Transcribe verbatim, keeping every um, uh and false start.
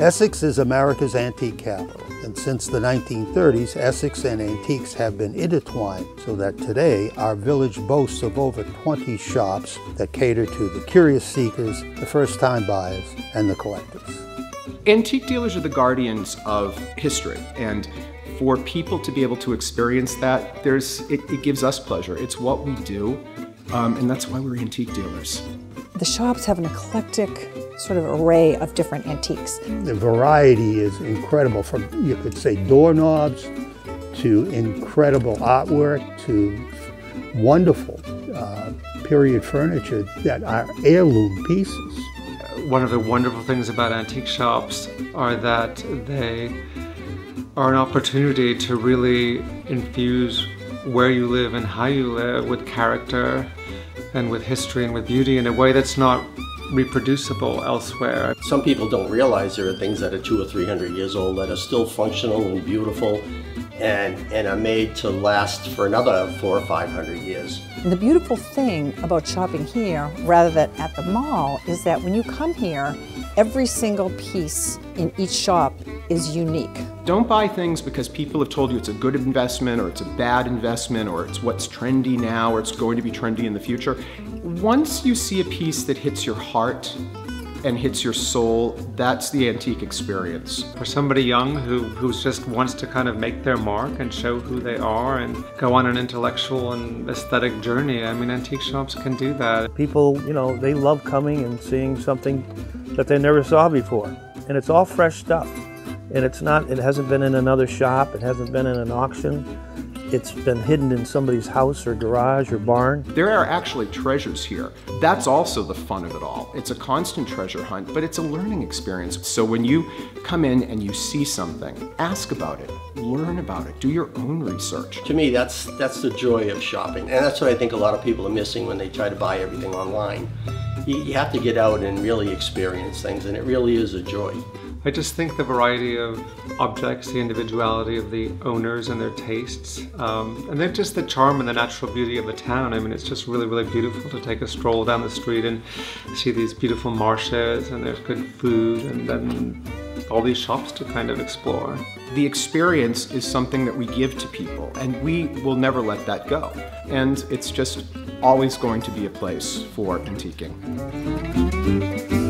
Essex is America's antique capital, and since the nineteen thirties, Essex and antiques have been intertwined so that today our village boasts of over twenty shops that cater to the curious seekers, the first-time buyers, and the collectors. Antique dealers are the guardians of history, and for people to be able to experience that, there's, it, it gives us pleasure. It's what we do, um, and that's why we're antique dealers. The shops have an eclectic sort of array of different antiques. The variety is incredible, from, you could say, doorknobs to incredible artwork to wonderful uh, period furniture that are heirloom pieces. One of the wonderful things about antique shops are that they are an opportunity to really infuse where you live and how you live with character and with history and with beauty in a way that's not reproducible elsewhere. Some people don't realize there are things that are two or three hundred years old that are still functional and beautiful and, and are made to last for another four or five hundred years. The beautiful thing about shopping here rather than at the mall is that when you come here, every single piece in each shop is unique. Don't buy things because people have told you it's a good investment or it's a bad investment or it's what's trendy now or it's going to be trendy in the future. Once you see a piece that hits your heart and hits your soul, that's the antique experience. For somebody young who who's just wants to kind of make their mark and show who they are and go on an intellectual and aesthetic journey, I mean, antique shops can do that. People, you know, they love coming and seeing something that they never saw before. And it's all fresh stuff. And it's not, it hasn't been in another shop, it hasn't been in an auction, it's been hidden in somebody's house or garage or barn. There are actually treasures here. That's also the fun of it all. It's a constant treasure hunt, but it's a learning experience. So when you come in and you see something, ask about it, learn about it, do your own research. To me, that's, that's the joy of shopping. And that's what I think a lot of people are missing when they try to buy everything online. You, you have to get out and really experience things, and it really is a joy. I just think the variety of objects, the individuality of the owners and their tastes, um, and they're just the charm and the natural beauty of the town. I mean, it's just really, really beautiful to take a stroll down the street and see these beautiful marshes, and there's good food, and then all these shops to kind of explore. The experience is something that we give to people, and we will never let that go. And it's just always going to be a place for antiquing.